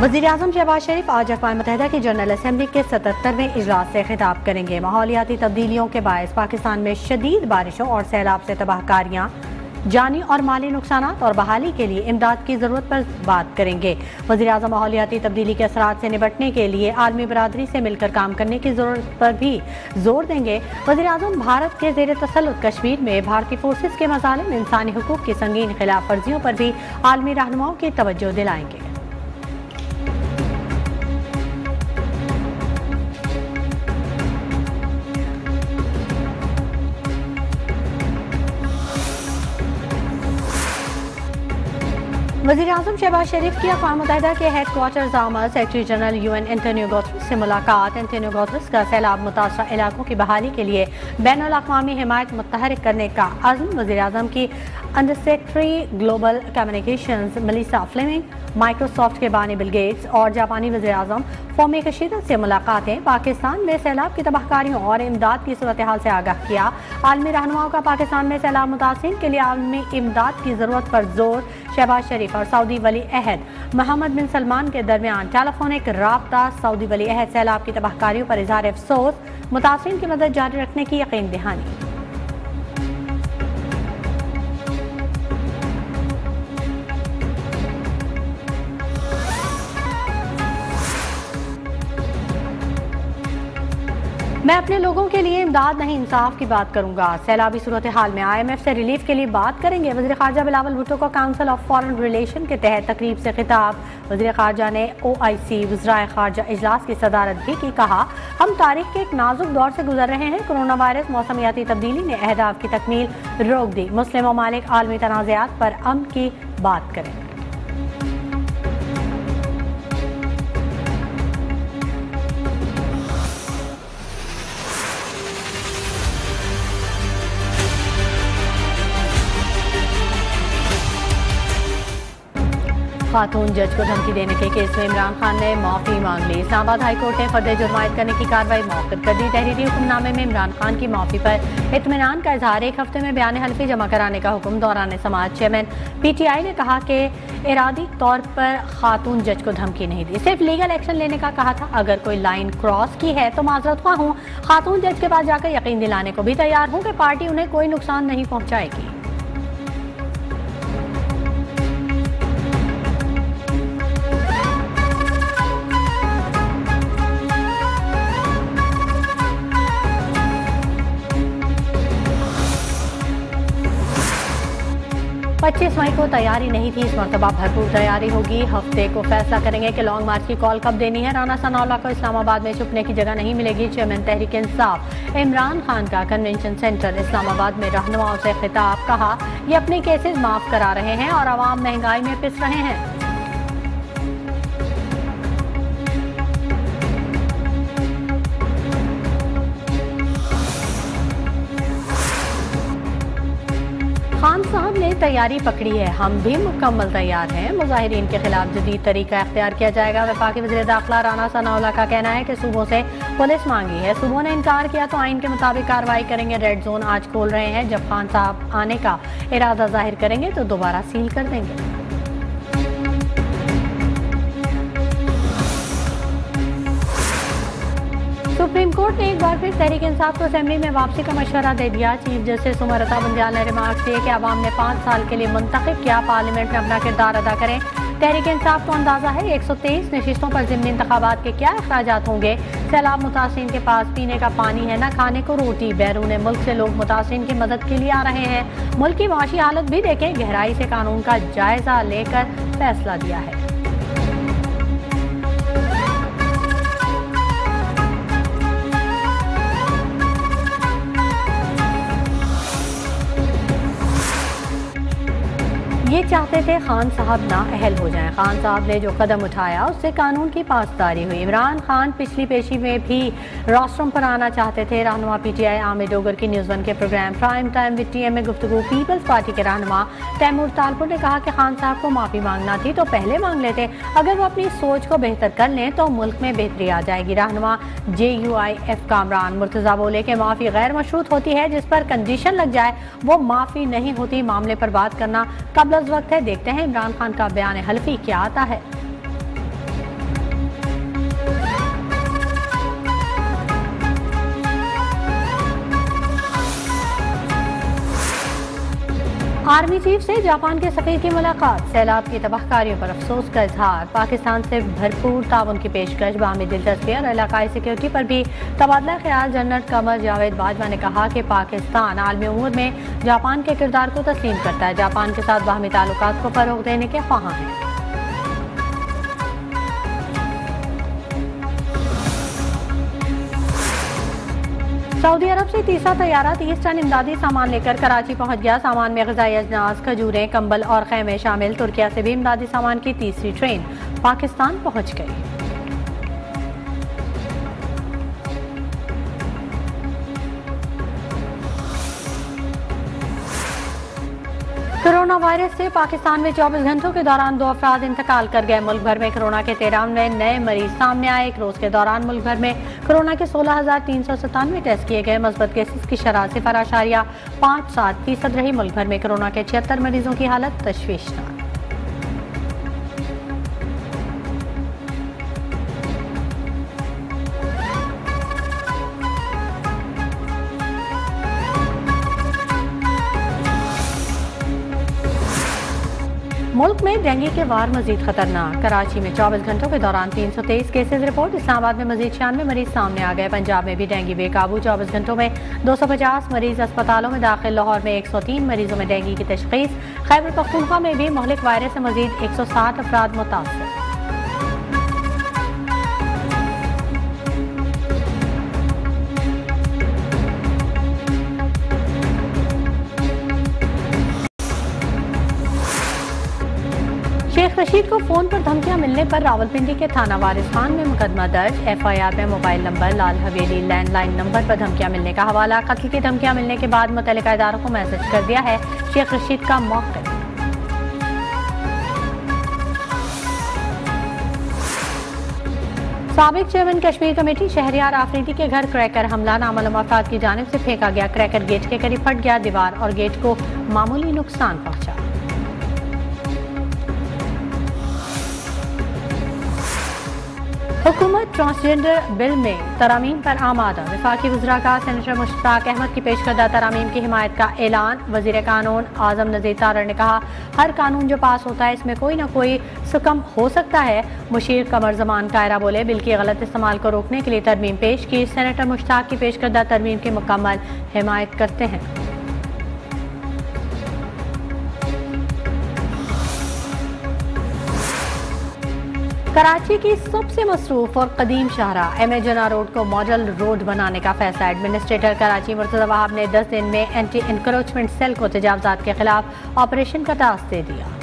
वज़ीर-ए-आज़म शहबाज़ शरीफ आज अक़वाम मुत्तहिदा की जनरल असम्बली के 77वें इजलास से खिताब करेंगे। माहौलियाती तब्दीलियों के बायस पाकिस्तान में शदीद बारिशों और सैलाब से तबाहकारियाँ, जानी और माली नुकसान और बहाली के लिए इमदाद की ज़रूरत पर बात करेंगे। वज़ीर-ए-आज़म माहौलियाती तब्दीली के असरात से निपटने के लिए आलमी बरादरी से मिलकर काम करने की ज़रूरत पर भी जोर देंगे। वज़ीर-ए-आज़म भारत के ज़ेर तसल्लुत कश्मीर में भारतीय फोर्सेस के मज़ालिम, इंसानी हुकूक की संगीन खिलाफ वर्जियों पर भी आलमी रहनुमाओं की तवज्जो दिलाएंगे। वज़ीर-ए-आज़म शहबाज शरीफ की अक़वाम मुत्तहिदा के हेड क्वार्टर्स आमा secretary general UN Antonio Guterres से मुलाकात। एंटोनियो गुटेरेस का सैलाब मुतासर इलाकों की बहाली के लिए बैनुल अक़वामी हिमायत मुतहरक करने का अज़्म। वज़ीर-ए-आज़म की under secretary global communications Melissa Fleming, Microsoft के बानी बिल गेट्स और जापानी वज़ीर-ए-आज़म फूमियो किशिदा से मुलाकातें। पाकिस्तान में सैलाब की तबाहकारियों और इमदाद की सूरत हाल से आगाह किया। आलमी रहनुमाओं का पाकिस्तान में सैलाब मुतासरीन के लिए आलमी इमदाद की ज़रूरत पर जोर। शहबाज शरीफ और सऊदी वली अहद मोहम्मद बिन सलमान के दरमियान टेलीफोनिक राब्ता। सऊदी वली अहद सैलाब की तबाहकारियों पर इजहार अफसोस, मुतासिन की मदद जारी रखने की यकीन दहानी। मैं अपने लोगों के लिए इमदाद नहीं इंसाफ की बात करूंगा। सैलाबी सूरत हाल में IMF से रिलीफ के लिए बात करेंगे। वज़ीर ख़ारजा बिलावल भुट्टो को काउंसिल ऑफ फॉरेन रिलेशन के तहत तकरीब से खिताब। वज़ीर ख़ारजा ने OIC वज़राए ख़ारजा इजलास की सदारत भी की। कहा, हम तारीख के एक नाजुक दौर से गुजर रहे हैं। कोरोना वायरस, मौसमियाती तब्दीली ने अहदाफ की तकमील रोक दी। मुस्लिम ममालिक आलमी तनाज़ात पर अमन की बात करें। खातून जज को धमकी देने के केस में इमरान खान ने माफ़ी मांग ली। इस्लामाबाद हाई कोर्ट ने फर्द जुर्मायत करने की कार्रवाई मौक़ूफ़ कर दी। तहरीरी हुक्मनामे में इमरान खान की माफ़ी पर इत्मीनान का इजहार। एक हफ्ते में बयान हल्फी जमा कराने का हुक्म। दौरान समाज चेयरमैन PTI ने कहा कि इरादी तौर पर खातून जज को धमकी नहीं दी, सिर्फ लीगल एक्शन लेने का कहा था। अगर कोई लाइन क्रॉस की है तो माजरत ख्वाह हूँ। खातून जज के पास जाकर यकीन दिलाने को भी तैयार हूँ कि पार्टी उन्हें कोई नुकसान नहीं पहुँचाएगी। पच्चीस मई को तैयारी नहीं थी, इस मरतबा भरपूर तैयारी होगी। हफ्ते को फैसला करेंगे कि लॉन्ग मार्च की कॉल कब देनी है। राना सनाउल्लाह को इस्लामाबाद में छुपने की जगह नहीं मिलेगी। चेयरमैन तहरीक इंसाफ इमरान खान का कन्वेंशन सेंटर इस्लामाबाद में रहनुमाओं से खिताब। कहा, ये अपने केसेस माफ करा रहे हैं और आवाम महंगाई में पिस रहे हैं। खान साहब ने तैयारी पकड़ी है, हम भी मुकम्मल तैयार हैं। मुजाहिरीन के खिलाफ जदीद तरीका अख्तियार किया जाएगा। वफाकी वज़ीर दाखिला राना सनाउल्लाह का कहना है कि सूबों से पुलिस मांगी है, सूबों ने इनकार किया तो आइन के मुताबिक कार्रवाई करेंगे। रेड जोन आज खोल रहे हैं, जब खान साहब आने का इरादा जाहिर करेंगे तो दोबारा सील कर देंगे। सुप्रीम कोर्ट ने एक बार फिर तहरीक इंसाफ को असेंबली में वापसी का मशवरा दे दिया। चीफ जस्टिस उमर अता बंदियाल ने रिमार्क दिए कि आवाम ने 5 साल के लिए मुंतखब किया, पार्लियामेंट में अपना किरदार अदा करें। तहरीक इंसाफ को अंदाजा है 123 नशिस्तों पर ज़िमनी इंतखाबात के क्या अखराजात होंगे। सैलाब मुतासरीन के पास पीने का पानी है न खाने को रोटी। बैरून मुल्क से लोग मुतासरीन की मदद के लिए आ रहे हैं। मुल्क की माशी हालत भी देखें। गहराई से कानून का जायजा लेकर फैसला दिया है। ये चाहते थे खान साहब ना अहल हो जाएं। खान साहब ने जो कदम उठाया उससे कानून की पासदारी हुई। इमरान खान पिछली पेशी में भी रोस्ट्रम पर आना चाहते थे। रहनुमा PTI आमिर डोगर की न्यूज़ 1 के programme prime time with TM में गुफ्तगू। पीपल्स पार्टी के रहनुमा तैमूर तालपुर ने कहा कि खान साहब को माफ़ी मांगना थी तो पहले मांग लेते। अगर वो अपनी सोच को बेहतर कर लें तो मुल्क में बेहतरी आ जाएगी। रहनुमा JUIF कामरान मुर्तज़ा बोले कि माफ़ी गैर मशरूत होती है, जिस पर कंडीशन लग जाए वो माफ़ी नहीं होती। मामले पर बात करना कब वक्त है, देखते हैं इमरान खान का बयान हल्फी क्या आता है। आर्मी चीफ से जापान के सफीर की मुलाकात। सैलाब की तबाहकारियों पर अफसोस का इजहार। पाकिस्तान से भरपूर ताउन की पेशकश, बाहमी दिलचस्पी और इलाकाई सिक्योरिटी पर भी तबादला ख्याल। जनरल कमर जावेद बाजवा ने कहा कि पाकिस्तान आलमी उमूर में जापान के किरदार को तस्लीम करता है, जापान के साथ बाहमी ताल्लुकात को फरोग देने के ख्वाहां हैं। सऊदी अरब से तीसरा तैयारा 30 टन इमदादी सामान लेकर कराची पहुंच गया। सामान में ग़िज़ाई अजनास, खजूरें, कंबल और खैमे शामिल। तुर्किया से भी इमदादी सामान की तीसरी ट्रेन पाकिस्तान पहुंच गई। कोरोना वायरस से पाकिस्तान में 24 घंटों के दौरान 2 अफराद इंतकाल कर गए। मुल्क भर में कोरोना के 93 नए मरीज सामने आए। एक रोज के दौरान मुल्क भर में कोरोना के 16,397 टेस्ट किए गए। मस्बत केसेस की शरह 0.57% रही। मुल्क भर में कोरोना के 76 मरीजों की हालत तशवीशनाक। मुल्क में डेंगू के वार मजीद खतरनाक। कराची में 24 घंटों के दौरान 323 केसेज रिपोर्ट। इस्लामाबाद में मजीद 96 मरीज सामने आ गए। पंजाब में भी डेंगू बेकाबू। 24 घंटों में 250 मरीज अस्पतालों में दाखिल। लाहौर में 103 मरीजों में डेंगू की तशखीस। खैबर पख्तूनख्वा में भी मोहलिक वायरस से मजीद 160 अफराद मुतासर। शेख रशीद को फोन पर धमकियां मिलने पर रावलपिंडी के थाना वारिस्तान में मुकदमा दर्ज। FIR में mobile number, Lal Haveli landline number पर धमकियां मिलने का हवाला। कत्ल की धमकियां मिलने के बाद मुतल्लिका इदारों को मैसेज कर दिया है। शेख रशीद का मौक़िफ़। साबिक चेयरमैन कश्मीर कमेटी शहरियार आफरीदी के घर क्रैकर हमला। नामालूम अफराद की जानिब से फेंका गया क्रैकर गेट के करीब फट गया। दीवार और गेट को मामूली नुकसान पहुंचा। हुकूमत ट्रांसजेंडर बिल में तरामीम पर आमादा। वफाकी वज़रा का सेनेटर मुश्ताक अहमद की पेशकदा तरामीम की हिमायत का ऐलान। वज़ीर कानून आज़म नज़ीर तारड़ ने कहा, हर कानून जो पास होता है इसमें कोई ना कोई सुकम हो सकता है। मुशीर कमर जमान कायरा बोले, बिल के गलत इस्तेमाल को रोकने के लिए तरमीम पेश की। सेनेटर मुश्ताक की पेशकदा तरमीम की मुकम्मल हिमायत करते हैं। कराची की सबसे मसरूफ और कदीम शाहराह एमएजना रोड को मॉडल रोड बनाने का फैसला। एडमिनिस्ट्रेटर कराची मुर्तज़ा वाहब ने 10 दिन में एंटी एनक्रोचमेंट सेल को तजावजात के खिलाफ ऑपरेशन का टास्क दे दिया।